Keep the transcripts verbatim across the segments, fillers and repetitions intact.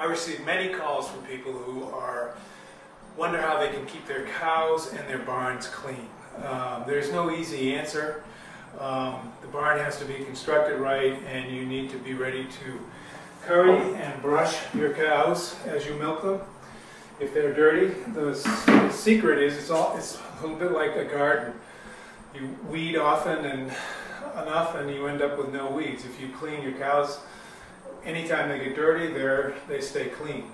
I receive many calls from people who are wonder how they can keep their cows and their barns clean. Um, there's no easy answer. Um, the barn has to be constructed right, and you need to be ready to curry and brush your cows as you milk them. If they're dirty, the secret is it's all it's a little bit like a garden. You weed often and enough, and you end up with no weeds. If you clean your cows, anytime they get dirty, they're, they stay clean.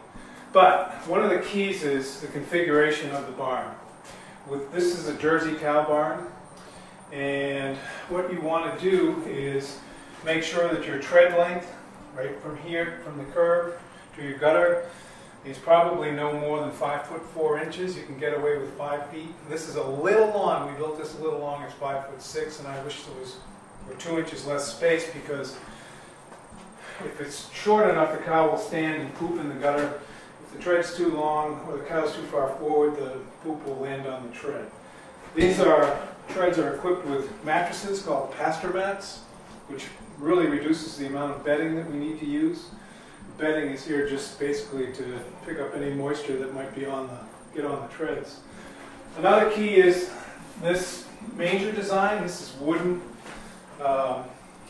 But one of the keys is the configuration of the barn. With, this is a Jersey cow barn, and what you want to do is make sure that your tread length, right from here, from the curb to your gutter, is probably no more than five foot four inches. You can get away with five feet. This is a little long. We built this a little long. It's five foot six, and I wish there was or two inches less space, because if it's short enough, the cow will stand and poop in the gutter. If the tread's too long or the cow's too far forward, the poop will land on the tread. These are treads are equipped with mattresses called pasture mats, which really reduces the amount of bedding that we need to use. Bedding is here just basically to pick up any moisture that might be on the get on the treads. Another key is this manger design. This is wooden. Um,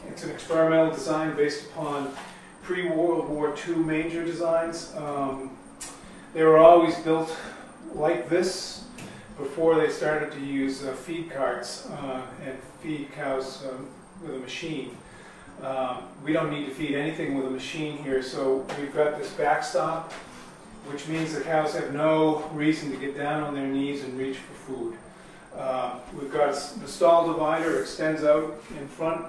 it's an experimental design based upon pre-World War Two manger designs. Um, they were always built like this before they started to use uh, feed carts uh, and feed cows um, with a machine. Um, we don't need to feed anything with a machine here, so we've got this backstop, which means the cows have no reason to get down on their knees and reach for food. Uh, we've got the stall divider extends out in front,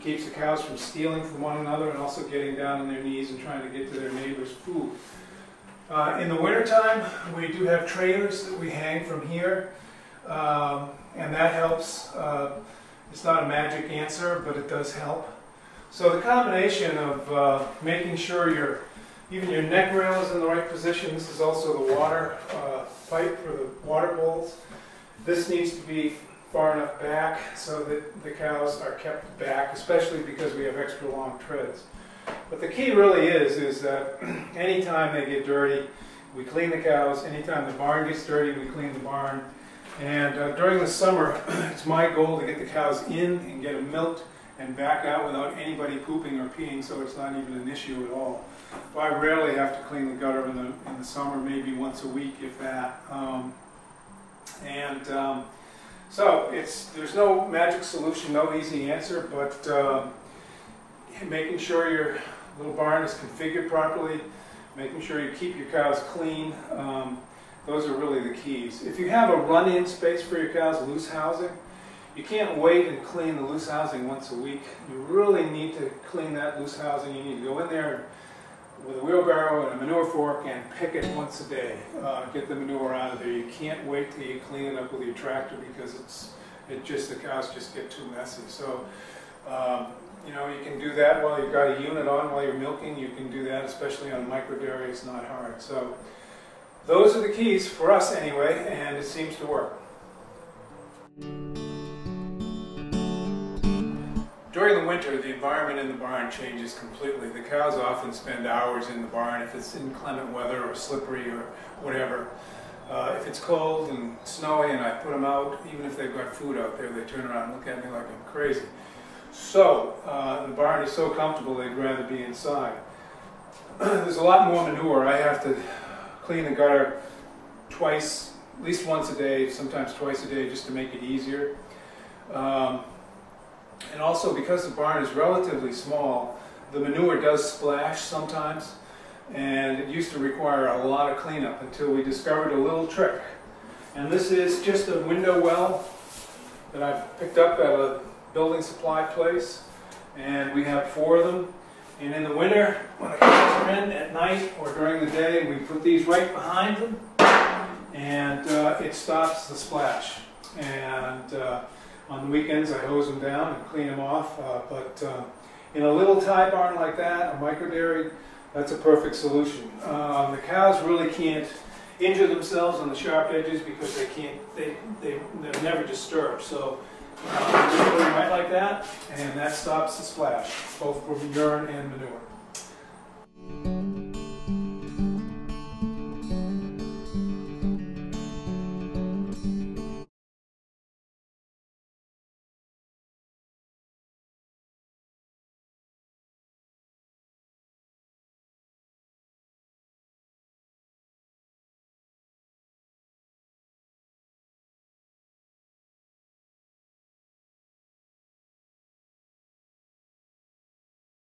keeps the cows from stealing from one another and also getting down on their knees and trying to get to their neighbor's food. Uh, in the wintertime, we do have trailers that we hang from here, um, and that helps. Uh, it's not a magic answer, but it does help. So the combination of uh, making sure your, even your neck rail is in the right position. This is also the water uh, pipe for the water bowls. This needs to be far enough back so that the cows are kept back, especially because we have extra long treads. But the key really is, is that anytime they get dirty, we clean the cows. Anytime the barn gets dirty, we clean the barn. And uh, during the summer, it's my goal to get the cows in and get them milked and back out without anybody pooping or peeing, so it's not even an issue at all. But I rarely have to clean the gutter in the, in the summer, maybe once a week, if that. Um, and um, so it's, there's no magic solution, no easy answer, but uh, making sure your little barn is configured properly, making sure you keep your cows clean, um, those are really the keys. If you have a run-in space for your cows, loose housing, you can't wait and clean the loose housing once a week. You really need to clean that loose housing. You need to go in there with a wheelbarrow and a manure fork and pick it once a day. Uh, get the manure out of there. You can't wait till you clean it up with your tractor, because it's it just the cows just get too messy. So um, you know, you can do that while you've got a unit on while you're milking. You can do that, especially on micro dairy. It's not hard. So those are the keys for us anyway, and it seems to work. During the winter, the environment in the barn changes completely. The cows often spend hours in the barn if it's inclement weather or slippery or whatever. Uh, if it's cold and snowy and I put them out, even if they've got food out there, they turn around and look at me like I'm crazy. So, uh, the barn is so comfortable they'd rather be inside. There's a lot more manure. I have to clean the gutter twice, at least once a day, sometimes twice a day, just to make it easier. Um, and also, because the barn is relatively small, the manure does splash sometimes, and it used to require a lot of cleanup until we discovered a little trick. And this is just a window well that I've picked up at a building supply place, and we have four of them. And in the winter, when the cows are in at night or during the day, we put these right behind them, and uh, it stops the splash. And uh, on the weekends, I hose them down and clean them off. Uh, but uh, in a little tie barn like that, a micro dairy, that's a perfect solution. Um, the cows really can't injure themselves on the sharp edges because they can't. They they they're never disturbed. So. Uh, right like that, and that stops the splash, both from urine and manure.